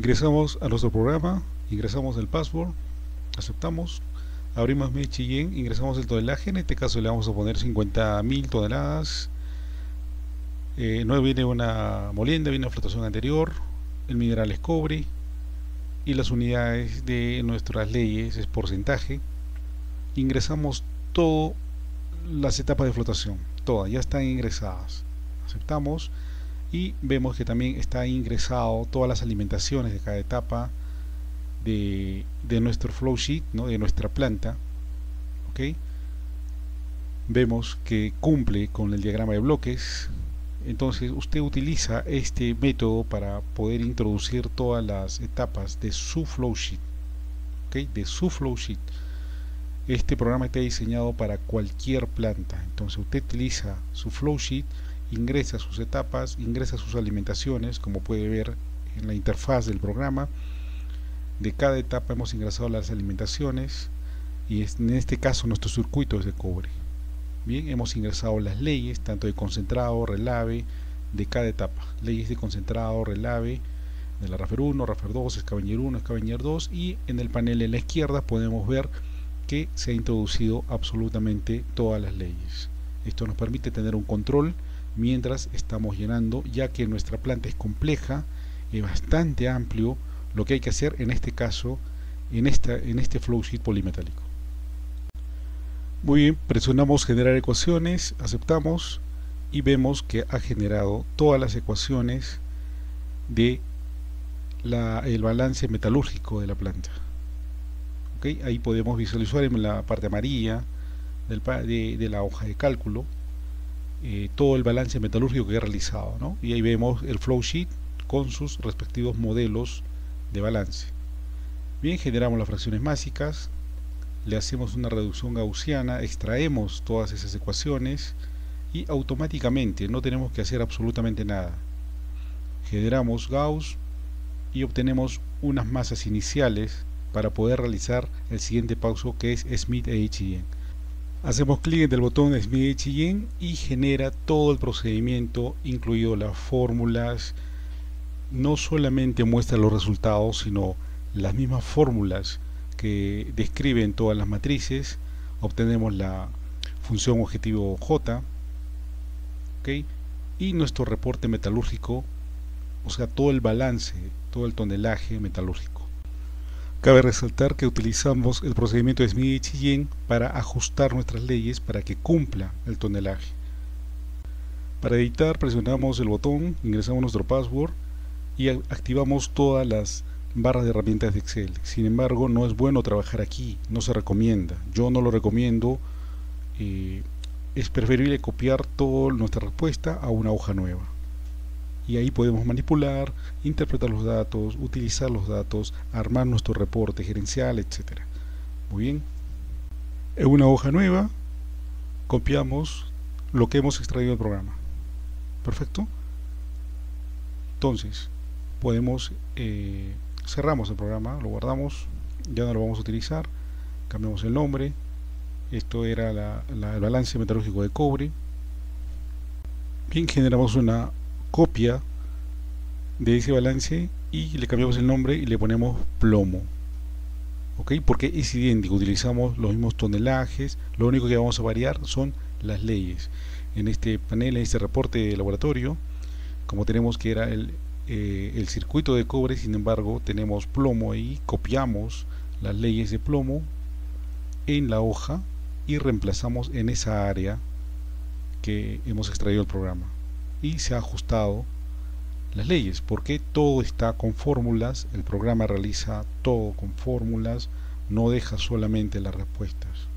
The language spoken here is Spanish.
Ingresamos a nuestro programa, ingresamos el password, aceptamos, abrimos Smith-Ichiyen, ingresamos el tonelaje, en este caso le vamos a poner 50.000 toneladas. No viene una molienda, viene una flotación anterior, el mineral es cobre y las unidades de nuestras leyes es porcentaje. Ingresamos todas las etapas de flotación, todas ya están ingresadas, aceptamos y vemos que también está ingresado todas las alimentaciones de cada etapa de nuestro flow sheet, ¿no? De nuestra planta, ¿okay? Vemos que cumple con el diagrama de bloques. Entonces usted utiliza este método para poder introducir todas las etapas de su flow sheet, ¿okay? De su flow sheet. Este programa está diseñado para cualquier planta. Entonces usted utiliza su flow sheet, ingresa sus etapas, ingresa sus alimentaciones, como puede ver en la interfaz del programa. De cada etapa hemos ingresado las alimentaciones y en este caso nuestro circuito es de cobre. Bien, hemos ingresado las leyes, tanto de concentrado, relave, de cada etapa. Leyes de concentrado, relave, de la RAFER1, RAFER2, Scavenger 1, Scavenger 2. Y en el panel en la izquierda podemos ver que se ha introducido absolutamente todas las leyes. Esto nos permite tener un control mientras estamos llenando, ya que nuestra planta es compleja y bastante amplio lo que hay que hacer en este caso, en este flow sheet polimetálico. Muy bien, presionamos generar ecuaciones, aceptamos y vemos que ha generado todas las ecuaciones de el balance metalúrgico de la planta. ¿Okay? Ahí podemos visualizar en la parte amarilla de la hoja de cálculo todo el balance metalúrgico que he realizado, ¿no? Y ahí vemos el flow sheet con sus respectivos modelos de balance. Bien, generamos las fracciones básicas, le hacemos una reducción gaussiana, extraemos todas esas ecuaciones y automáticamente no tenemos que hacer absolutamente nada. Generamos Gauss y obtenemos unas masas iniciales para poder realizar el siguiente paso, que es Smith-Ichiyen. Hacemos clic en el botón de Smith-Ichiyen y genera todo el procedimiento, incluido las fórmulas. No solamente muestra los resultados, sino las mismas fórmulas que describen todas las matrices. Obtenemos la función objetivo J, ¿okay? Y nuestro reporte metalúrgico, o sea, todo el balance, todo el tonelaje metalúrgico. Cabe resaltar que utilizamos el procedimiento de Smith-Ichiyen para ajustar nuestras leyes para que cumpla el tonelaje. Para editar presionamos el botón, ingresamos nuestro password y activamos todas las barras de herramientas de Excel. Sin embargo, no es bueno trabajar aquí, no se recomienda, yo no lo recomiendo. Es preferible copiar toda nuestra respuesta a una hoja nueva y ahí podemos manipular, interpretar los datos, utilizar los datos, armar nuestro reporte gerencial, etcétera. Muy bien, en una hoja nueva copiamos lo que hemos extraído del programa. Perfecto. Entonces podemos, cerramos el programa, lo guardamos, ya no lo vamos a utilizar, cambiamos el nombre. Esto era el balance metalúrgico de cobre. Bien, generamos una copia de ese balance y le cambiamos el nombre y le ponemos plomo, ¿ok? Porque es idéntico, utilizamos los mismos tonelajes, lo único que vamos a variar son las leyes. En este panel, en este reporte de laboratorio, como tenemos que era el circuito de cobre, sin embargo tenemos plomo y copiamos las leyes de plomo en la hoja y reemplazamos en esa área que hemos extraído el programa y se ha ajustado las leyes, porque todo está con fórmulas, el programa realiza todo con fórmulas, no deja solamente las respuestas.